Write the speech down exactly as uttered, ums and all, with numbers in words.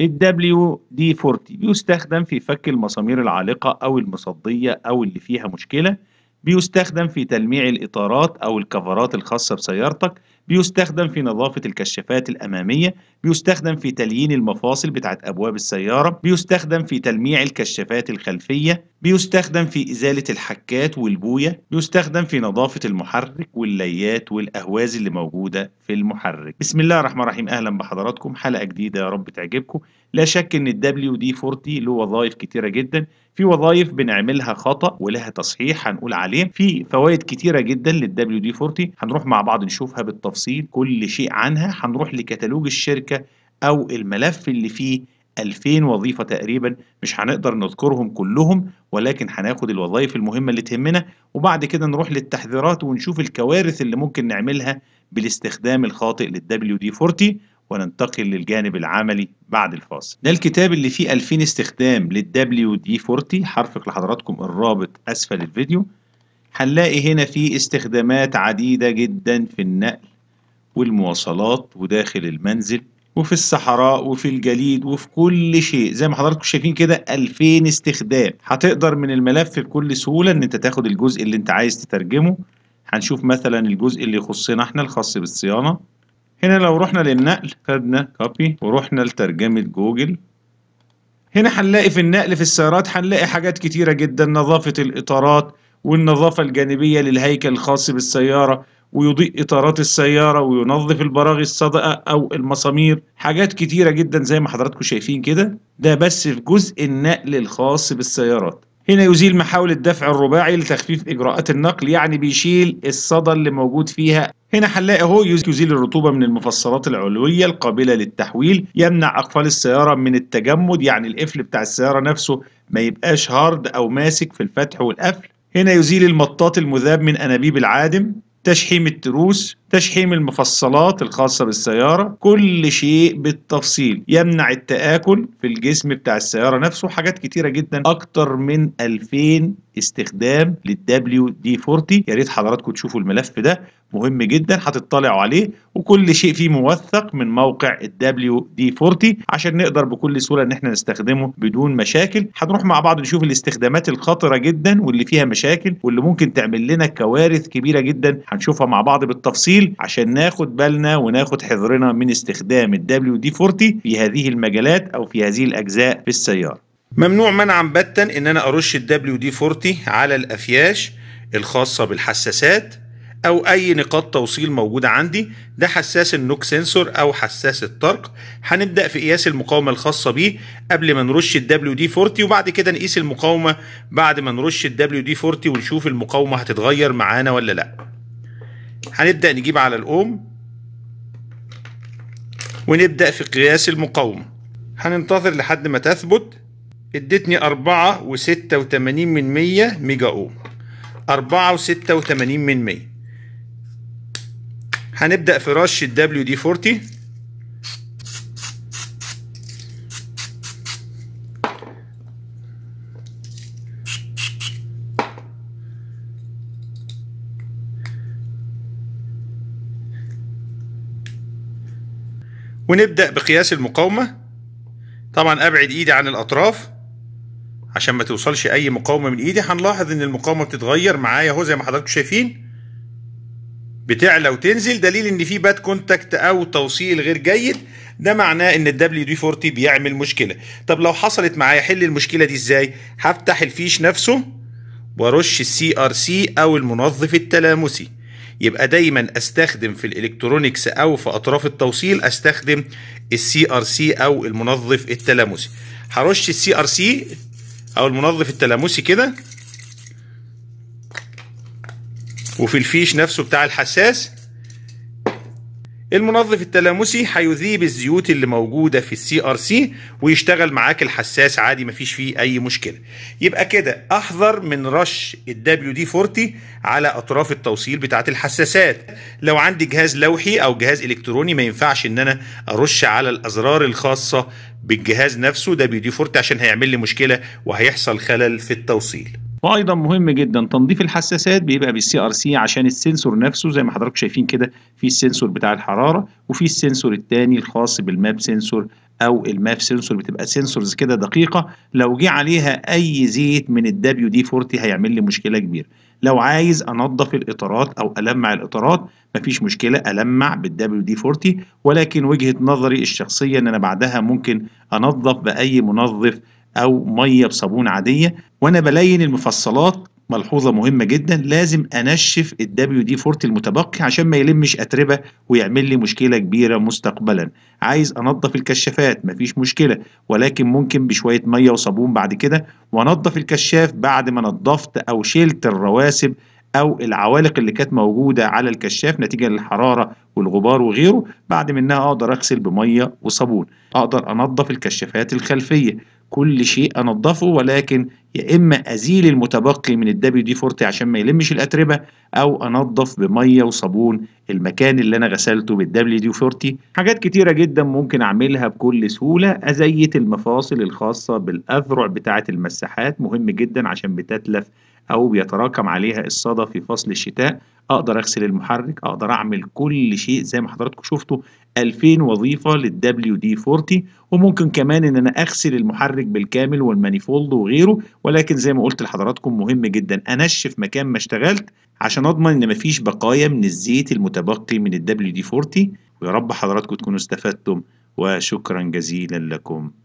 الدبليو دي أربعين بيستخدم في فك المسامير العالقة أو المصدية أو اللي فيها مشكلة، بيستخدم في تلميع الإطارات أو الكفرات الخاصة بسيارتك، بيستخدم في نظافة الكشافات الأمامية، بيستخدم في تليين المفاصل بتاعة أبواب السيارة، بيستخدم في تلميع الكشافات الخلفية، بيستخدم في إزالة الحكات والبوية، بيستخدم في نظافة المحرك والليات والأهواز اللي موجودة في المحرك. بسم الله الرحمن الرحيم، أهلا بحضراتكم، حلقة جديدة يا رب تعجبكم. لا شك إن ال دبليو دي أربعين له وظائف كتيرة جدا، في وظائف بنعملها خطأ ولها تصحيح هنقول عليه، في فوائد كتيرة جدا لل دبليو دي أربعين هنروح مع بعض نشوفها بالتفصيل كل شيء عنها. هنروح لكتالوج الشركة أو الملف اللي فيه ألفين وظيفة تقريبا، مش هنقدر نذكرهم كلهم ولكن هناخد الوظائف المهمة اللي تهمنا، وبعد كده نروح للتحذيرات ونشوف الكوارث اللي ممكن نعملها بالاستخدام الخاطئ لل دبليو دي أربعين، وننتقل للجانب العملي بعد الفاصل. ده الكتاب اللي فيه ألفين استخدام لل دبليو دي أربعين، هرفق لحضراتكم الرابط أسفل الفيديو. هنلاقي هنا فيه استخدامات عديدة جدا في النقل والمواصلات وداخل المنزل وفي الصحراء وفي الجليد وفي كل شيء، زي ما حضراتكم شايفين كده ألفين استخدام. هتقدر من الملف بكل سهولة ان انت تاخد الجزء اللي انت عايز تترجمه. هنشوف مثلا الجزء اللي يخصنا احنا الخاص بالصيانة. هنا لو رحنا للنقل خدنا كوبي ورحنا لترجمة جوجل. هنا هنلاقي في النقل في السيارات هنلاقي حاجات كتيرة جدا، نظافة الإطارات والنظافة الجانبية للهيكل الخاص بالسيارة، ويضيء إطارات السيارة، وينظف البراغي الصدأة أو المسامير، حاجات كتيرة جدا زي ما حضراتكم شايفين كده. ده بس في جزء النقل الخاص بالسيارات. هنا يزيل محاول الدفع الرباعي لتخفيف إجراءات النقل، يعني بيشيل الصدى اللي موجود فيها. هنا هنلاقي اهو يزيل الرطوبة من المفصلات العلوية القابلة للتحويل، يمنع أقفال السيارة من التجمد، يعني القفل بتاع السيارة نفسه ما يبقاش هارد أو ماسك في الفتح والقفل. هنا يزيل المطاط المذاب من أنابيب العادم، تشحيم التروس، تشحيم المفصلات الخاصة بالسيارة، كل شيء بالتفصيل، يمنع التآكل في الجسم بتاع السيارة نفسه، حاجات كتيرة جدا. أكتر من ألفين استخدام للدبليو دي أربعين، يا ريت حضراتكم تشوفوا الملف ده مهم جدا، هتطلعوا عليه وكل شيء فيه موثق من موقع الدبليو دي أربعين عشان نقدر بكل سهولة ان احنا نستخدمه بدون مشاكل. هنروح مع بعض نشوف الاستخدامات الخطرة جدا واللي فيها مشاكل واللي ممكن تعمل لنا كوارث كبيرة جدا، هنشوفها مع بعض بالتفصيل عشان ناخد بالنا وناخد حذرنا من استخدام الدبليو دي أربعين في هذه المجالات او في هذه الاجزاء في السيارة. ممنوع منعا باتا ان انا ارش الدبليو دي أربعين على الافياش الخاصه بالحساسات او اي نقاط توصيل موجوده عندي. ده حساس النوك سنسور او حساس الطرق، هنبدا في قياس المقاومه الخاصه بيه قبل ما نرش الدبليو دي أربعين، وبعد كده نقيس المقاومه بعد ما نرش الدبليو دي أربعين ونشوف المقاومه هتتغير معانا ولا لا. هنبدا نجيب على الاوم ونبدا في قياس المقاومه، هننتظر لحد ما تثبت. ادتني أربعة وستة وتمانين من مية ميجا أوم، أربعة وستة وتمانين من مية. هنبدأ في رش ال دبليو دي أربعين، ونبدأ بقياس المقاومة. طبعا أبعد إيدي عن الأطراف عشان ما توصلش اي مقاومه من ايدي. هنلاحظ ان المقاومه بتتغير معايا اهو زي ما حضراتكم شايفين، بتعلى وتنزل، دليل ان في باد كونتاكت او توصيل غير جيد. ده معناه ان الدبليو دي أربعين بيعمل مشكله. طب لو حصلت معايا حل المشكله دي ازاي؟ هفتح الفيش نفسه وارش السي ار سي او المنظف التلامسي. يبقى دايما استخدم في الالكترونيكس او في اطراف التوصيل استخدم السي ار سي او المنظف التلامسي. هرش السي ار سي او المنظف التلامسي كده، وفي الفيش نفسه بتاع الحساس. المنظف التلامسي هيذيب الزيوت اللي موجوده في السي ار سي ويشتغل معاك الحساس عادي، مفيش فيه اي مشكله. يبقى كده احذر من رش الدبليو دي أربعين على اطراف التوصيل بتاعه الحساسات. لو عندي جهاز لوحي او جهاز الكتروني ما ينفعش ان انا ارش على الازرار الخاصه بالجهاز نفسه دبليو دي أربعين عشان هيعمل لي مشكله وهيحصل خلل في التوصيل. وايضا مهم جدا تنظيف الحساسات بيبقى بالسي ار سي عشان السنسور نفسه زي ما حضراتكم شايفين كده، في السنسور بتاع الحراره وفي السنسور الثاني الخاص بالماب سنسور او الماب سنسور بتبقى سنسورز كده دقيقه، لو جه عليها اي زيت من ال دبليو دي فورتي هيعمل لي مشكله كبيره. لو عايز انضف الاطارات او المع الاطارات مفيش مشكله المع بال دبليو دي فورتي، ولكن وجهه نظري الشخصيه ان انا بعدها ممكن انضف باي منظف او ميه بصابون عاديه. وانا بلين المفصلات ملحوظه مهمه جدا، لازم انشف ال دبليو دي فورتي المتبقي عشان ما يلمش اتربه ويعمل لي مشكله كبيره مستقبلا. عايز انضف الكشافات مفيش مشكله، ولكن ممكن بشويه ميه وصابون بعد كده، وانضف الكشاف بعد ما نضفت او شلت الرواسب او العوالق اللي كانت موجوده على الكشاف نتيجه للحراره والغبار وغيره. بعد منها اقدر اغسل بميه وصابون، اقدر انضف الكشافات الخلفيه، كل شيء انضفه، ولكن يا اما ازيل المتبقي من ال دبليو دي فورتي عشان ما يلمش الاتربه، او انضف بميه وصابون المكان اللي انا غسلته بال دبليو دي فورتي. حاجات كتيره جدا ممكن اعملها بكل سهوله. ازيت المفاصل الخاصه بالاذرع بتاعه المساحات مهم جدا عشان بتتلف او بيتراكم عليها الصدى في فصل الشتاء. اقدر اغسل المحرك، اقدر اعمل كل شيء زي ما حضراتكم شفتوا ألفين وظيفه لل دبليو دي فورتي. وممكن كمان ان انا اغسل المحرك بالكامل والمانيفولد وغيره، ولكن زي ما قلت لحضراتكم مهم جدا انشف مكان ما اشتغلت عشان اضمن ان مفيش بقايا من الزيت المتبقي من ال دبليو دي فورتي. ويا رب حضراتكم تكونوا استفدتم، وشكرا جزيلا لكم.